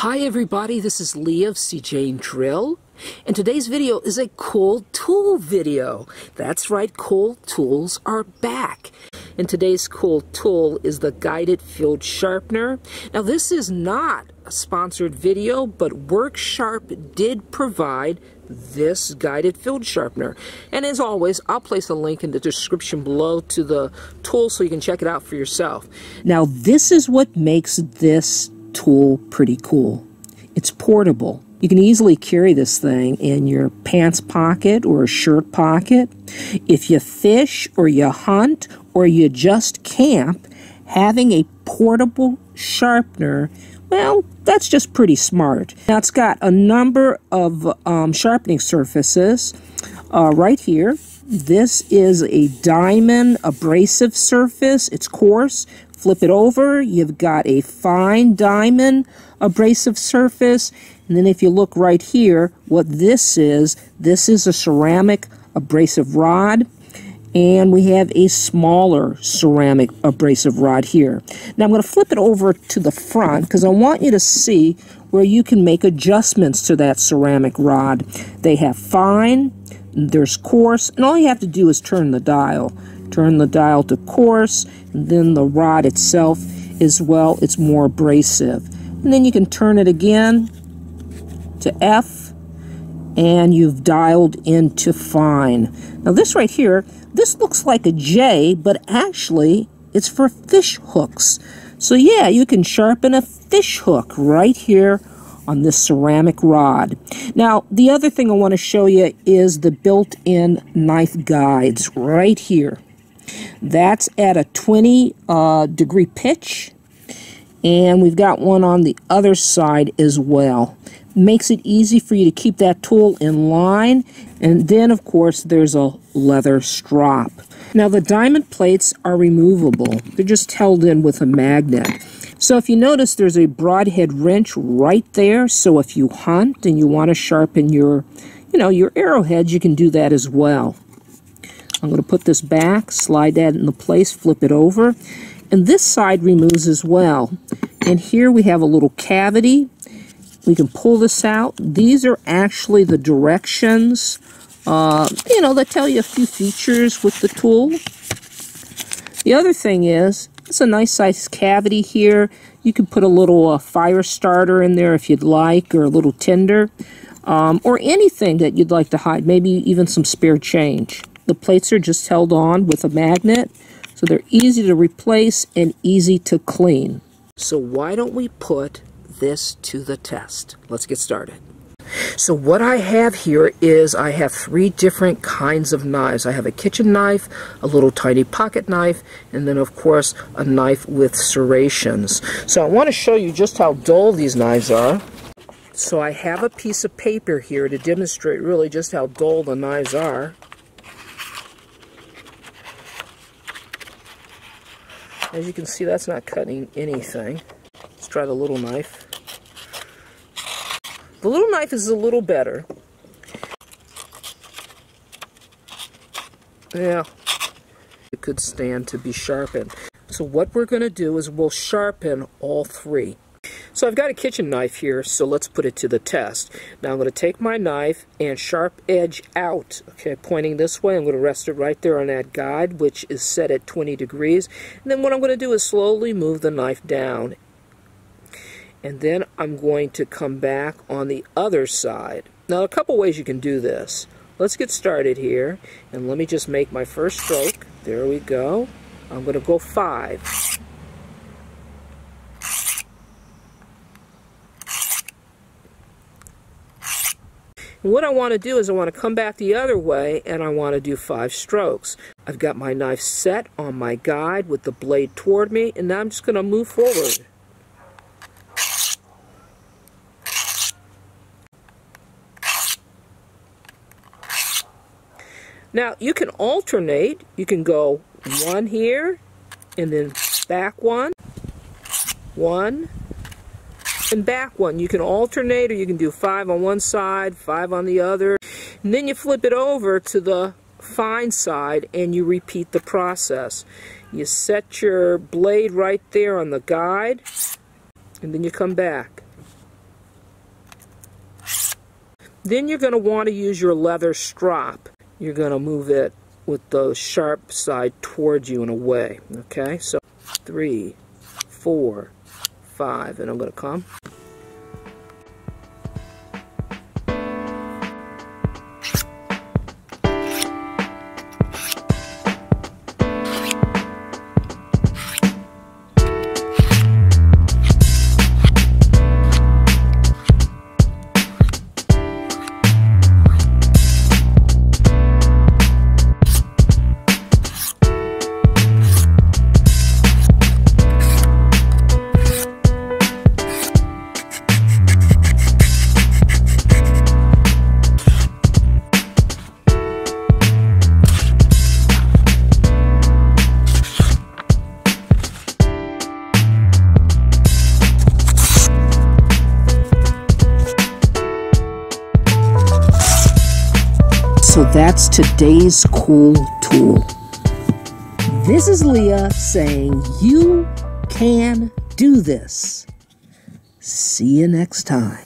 Hi everybody, this is Leah of See Jane Drill, and today's video is a cool tool video. That's right, cool tools are back. And today's cool tool is the Guided Field Sharpener. Now this is not a sponsored video, but Work Sharp did provide this Guided Field Sharpener. And as always, I'll place a link in the description below to the tool so you can check it out for yourself. Now this is what makes this tool pretty cool. It's portable. You can easily carry this thing in your pants pocket or a shirt pocket. If you fish or you hunt or you just camp, having a portable sharpener, well, that's just pretty smart. Now it's got a number of sharpening surfaces right here. This is a diamond abrasive surface. It's coarse. Flip it over, you've got a fine diamond abrasive surface. And then if you look right here, what this is a ceramic abrasive rod. And we have a smaller ceramic abrasive rod here. Now I'm going to flip it over to the front because I want you to see where you can make adjustments to that ceramic rod. They have fine, there's coarse, and all you have to do is turn the dial. Turn the dial to coarse, and then the rod itself is, well, it's more abrasive. And then you can turn it again to F, and you've dialed into fine. Now this right here, this looks like a J, but actually it's for fish hooks. So yeah, you can sharpen a fish hook right here on this ceramic rod. Now, the other thing I want to show you is the built-in knife guides right here. That's at a 20 degree pitch, and we've got one on the other side as well. Makes it easy for you to keep that tool in line, and then of course there's a leather strop. Now the diamond plates are removable. They're just held in with a magnet. So if you notice, there's a broadhead wrench right there, so if you hunt and you want to sharpen your, your arrowheads, you can do that as well. I'm going to put this back, slide that into place, flip it over, and this side removes as well. And here we have a little cavity. We can pull this out. These are actually the directions, that tell you a few features with the tool. The other thing is, it's a nice size cavity here. You can put a little fire starter in there if you'd like, or a little tinder, or anything that you'd like to hide, maybe even some spare change. The plates are just held on with a magnet, so they're easy to replace and easy to clean. So why don't we put this to the test? Let's get started. So what I have here is I have three different kinds of knives. I have a kitchen knife, a little tiny pocket knife, and then of course a knife with serrations. So I want to show you just how dull these knives are. So I have a piece of paper here to demonstrate really just how dull the knives are. As you can see, that's not cutting anything. Let's try the little knife. The little knife is a little better. Yeah, it could stand to be sharpened. So what we're going to do is we'll sharpen all three. So I've got a kitchen knife here, so let's put it to the test. Now I'm going to take my knife and sharp edge out, okay, pointing this way. I'm going to rest it right there on that guide, which is set at 20 degrees. And then what I'm going to do is slowly move the knife down. And then I'm going to come back on the other side. Now, a couple ways you can do this. Let's get started here, and let me just make my first stroke. There we go. I'm going to go 5. And what I want to do is I want to come back the other way, and I want to do 5 strokes. I've got my knife set on my guide with the blade toward me, and now I'm just going to move forward. Now, you can alternate. You can go 1 here, and then back 1, 1, and back 1. You can alternate, or you can do 5 on one side, 5 on the other. And then you flip it over to the fine side, and you repeat the process. You set your blade right there on the guide, and then you come back. Then you're going to want to use your leather strop. You're going to move it with the sharp side towards you and away. Okay, so 3, 4, 5, and I'm going to come. So that's today's cool tool. This is Leah saying you can do this. See you next time.